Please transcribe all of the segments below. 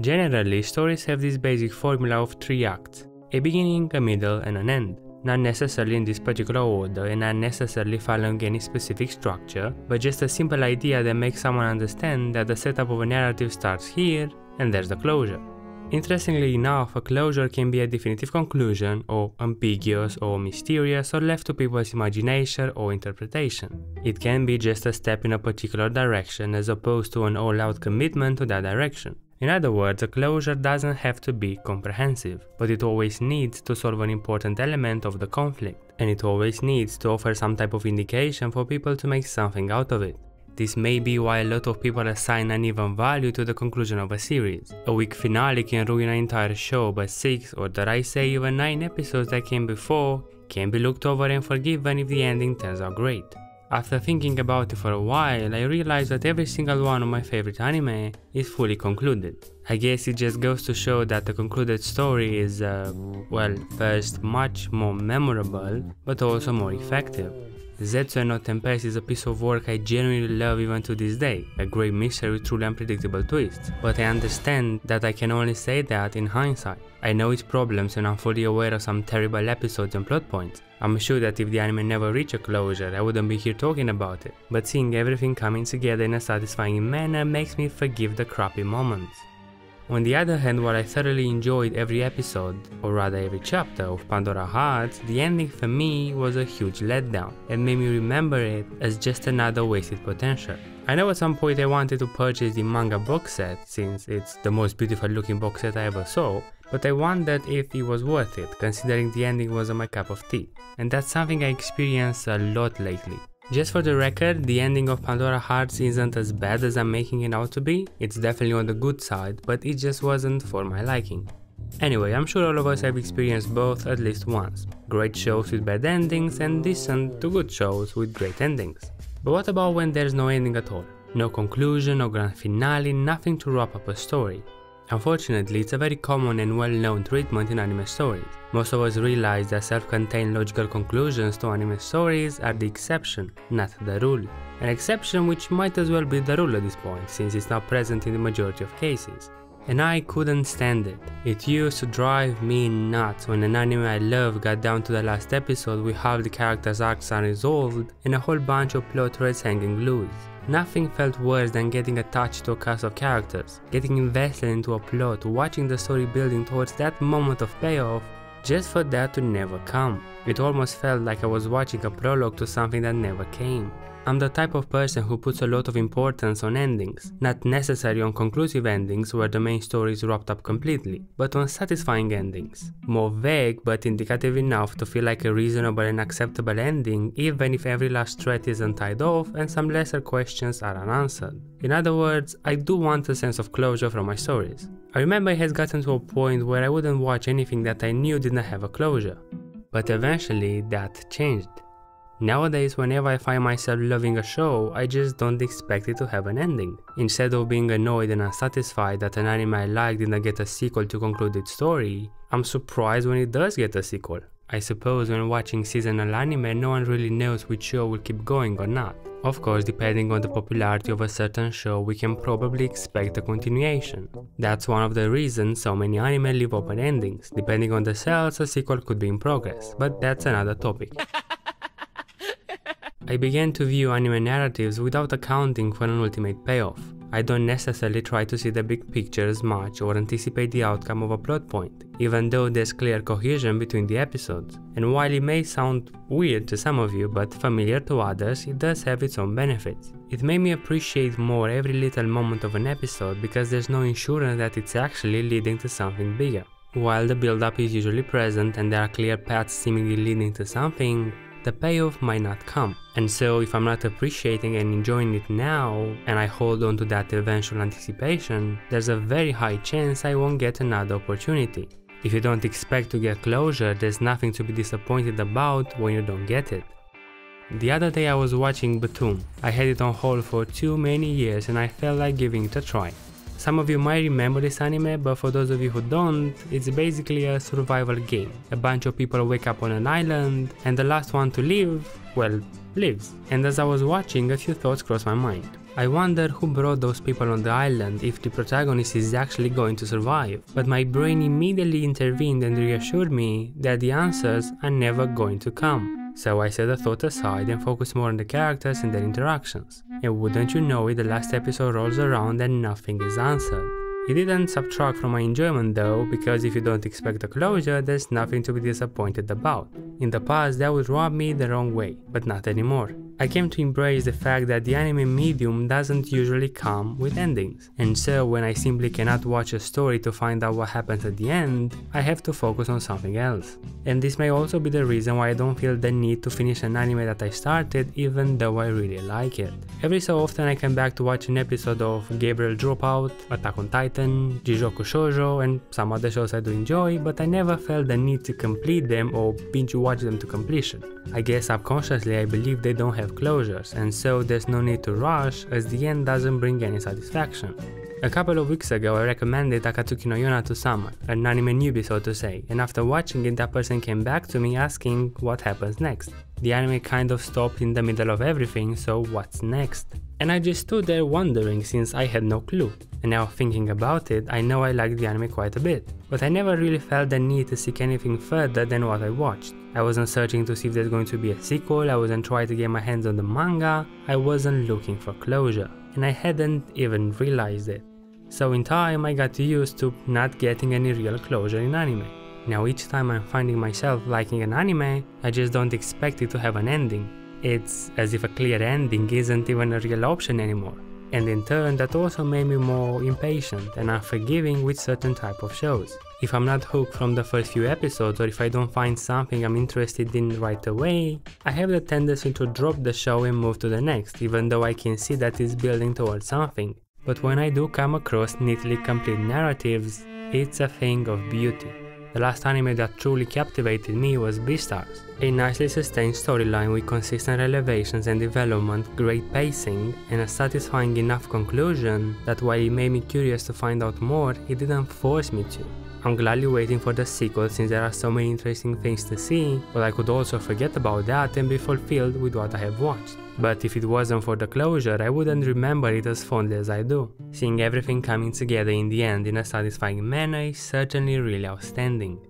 Generally, stories have this basic formula of three acts, a beginning, a middle and an end, not necessarily in this particular order and not necessarily following any specific structure, but just a simple idea that makes someone understand that the setup of a narrative starts here and there's the closure. Interestingly enough, a closure can be a definitive conclusion, or ambiguous, or mysterious, or left to people's imagination or interpretation. It can be just a step in a particular direction as opposed to an all-out commitment to that direction. In other words, a closure doesn't have to be comprehensive, but it always needs to solve an important element of the conflict, and it always needs to offer some type of indication for people to make something out of it. This may be why a lot of people assign uneven value to the conclusion of a series. A weak finale can ruin an entire show, but 6 or dare I say even 9 episodes that came before can be looked over and forgiven if the ending turns out great. After thinking about it for a while, I realized that every single one of my favorite anime is fully concluded. I guess it just goes to show that the concluded story is, well, first much more memorable, but also more effective. Zetsuen no Tempest is a piece of work I genuinely love even to this day, a great mystery with truly unpredictable twists, but I understand that I can only say that in hindsight. I know its problems and I'm fully aware of some terrible episodes and plot points. I'm sure that if the anime never reached a closure, I wouldn't be here talking about it, but seeing everything coming together in a satisfying manner makes me forgive the crappy moments. On the other hand, while I thoroughly enjoyed every episode, or rather every chapter of Pandora Hearts, the ending for me was a huge letdown and made me remember it as just another wasted potential. I know at some point I wanted to purchase the manga box set, since it's the most beautiful looking box set I ever saw, but I wondered if it was worth it, considering the ending wasn't my cup of tea, and that's something I experience a lot lately. Just for the record, the ending of Pandora Hearts isn't as bad as I'm making it out to be, it's definitely on the good side, but it just wasn't for my liking. Anyway, I'm sure all of us have experienced both at least once, great shows with bad endings and decent to good shows with great endings. But what about when there's no ending at all? No conclusion, no grand finale, nothing to wrap up a story. Unfortunately, it's a very common and well-known treatment in anime stories. Most of us realize that self-contained logical conclusions to anime stories are the exception, not the rule. An exception which might as well be the rule at this point, since it's not present in the majority of cases. And I couldn't stand it. It used to drive me nuts when an anime I love got down to the last episode with half the characters' arcs unresolved and a whole bunch of plot threads hanging loose. Nothing felt worse than getting attached to a cast of characters, getting invested into a plot, watching the story building towards that moment of payoff, just for that to never come. It almost felt like I was watching a prologue to something that never came. I'm the type of person who puts a lot of importance on endings, not necessarily on conclusive endings where the main story is wrapped up completely, but on satisfying endings. More vague but indicative enough to feel like a reasonable and acceptable ending even if every last thread is untied off and some lesser questions are unanswered. In other words, I do want a sense of closure from my stories. I remember it has gotten to a point where I wouldn't watch anything that I knew didn't have a closure, but eventually that changed. Nowadays, whenever I find myself loving a show, I just don't expect it to have an ending. Instead of being annoyed and unsatisfied that an anime I like didn't get a sequel to conclude its story, I'm surprised when it does get a sequel. I suppose when watching seasonal anime, no one really knows which show will keep going or not. Of course, depending on the popularity of a certain show, we can probably expect a continuation. That's one of the reasons so many anime leave open endings. Depending on the sales, a sequel could be in progress, but that's another topic. I began to view anime narratives without accounting for an ultimate payoff. I don't necessarily try to see the big picture as much or anticipate the outcome of a plot point, even though there's clear cohesion between the episodes. And while it may sound weird to some of you, but familiar to others, it does have its own benefits. It made me appreciate more every little moment of an episode because there's no insurance that it's actually leading to something bigger. While the build-up is usually present and there are clear paths seemingly leading to something, the payoff might not come, and so if I'm not appreciating and enjoying it now, and I hold on to that eventual anticipation, there's a very high chance I won't get another opportunity. If you don't expect to get closure, there's nothing to be disappointed about when you don't get it. The other day I was watching Batoon. I had it on hold for too many years and I felt like giving it a try. Some of you might remember this anime, but for those of you who don't, it's basically a survival game. A bunch of people wake up on an island, and the last one to leave, well, lives. And as I was watching, a few thoughts crossed my mind. I wonder who brought those people on the island, if the protagonist is actually going to survive, but my brain immediately intervened and reassured me that the answers are never going to come. So I set the thought aside and focused more on the characters and their interactions. And wouldn't you know it, the last episode rolls around and nothing is answered. It didn't subtract from my enjoyment though, because if you don't expect a closure, there's nothing to be disappointed about. In the past, that would rub me the wrong way, but not anymore. I came to embrace the fact that the anime medium doesn't usually come with endings, and so when I simply cannot watch a story to find out what happens at the end, I have to focus on something else. And this may also be the reason why I don't feel the need to finish an anime that I started, even though I really like it. Every so often I come back to watch an episode of Gabriel Dropout, Attack on Titan, Jujutsu Shoujo, and some other shows I do enjoy, but I never felt the need to complete them or binge watch them to completion. I guess subconsciously I believe they don't have closures, and so there's no need to rush, as the end doesn't bring any satisfaction. A couple of weeks ago I recommended Akatsuki no Yona to someone, an anime newbie so to say, and after watching it that person came back to me asking what happens next. The anime kind of stopped in the middle of everything, so what's next? And I just stood there wondering since I had no clue. And now thinking about it, I know I liked the anime quite a bit, but I never really felt the need to seek anything further than what I watched. I wasn't searching to see if there's going to be a sequel, I wasn't trying to get my hands on the manga, I wasn't looking for closure, and I hadn't even realized it. So in time I got used to not getting any real closure in anime. Now each time I'm finding myself liking an anime, I just don't expect it to have an ending. It's as if a clear ending isn't even a real option anymore. And in turn that also made me more impatient and unforgiving with certain type of shows. If I'm not hooked from the first few episodes or if I don't find something I'm interested in right away, I have the tendency to drop the show and move to the next, even though I can see that it's building towards something. But when I do come across neatly complete narratives, it's a thing of beauty. The last anime that truly captivated me was Beastars. A nicely sustained storyline with consistent revelations and development, great pacing, and a satisfying enough conclusion that while it made me curious to find out more, it didn't force me to. I'm gladly waiting for the sequel since there are so many interesting things to see, but I could also forget about that and be fulfilled with what I have watched. But if it wasn't for the closure, I wouldn't remember it as fondly as I do. Seeing everything coming together in the end in a satisfying manner is certainly really outstanding.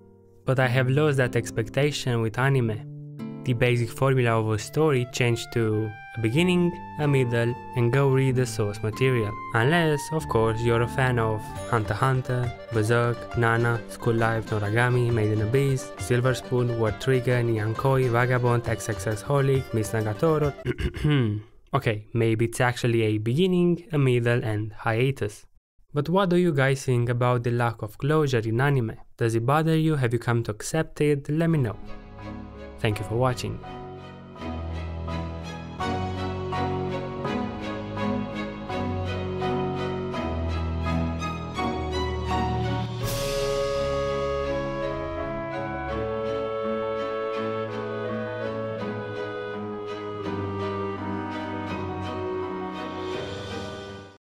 But I have lost that expectation with anime. The basic formula of a story changed to a beginning, a middle, and go read the source material. Unless, of course, you're a fan of Hunter x Hunter, Berserk, Nana, School Life, Noragami, Made in Abyss, Silver Spoon, War Trigger, Nian Koi, Vagabond, XXXHolic, Miss Nagatoro. Okay, maybe it's actually a beginning, a middle, and hiatus. But what do you guys think about the lack of closure in anime? Does it bother you? Have you come to accept it? Let me know. Thank you for watching.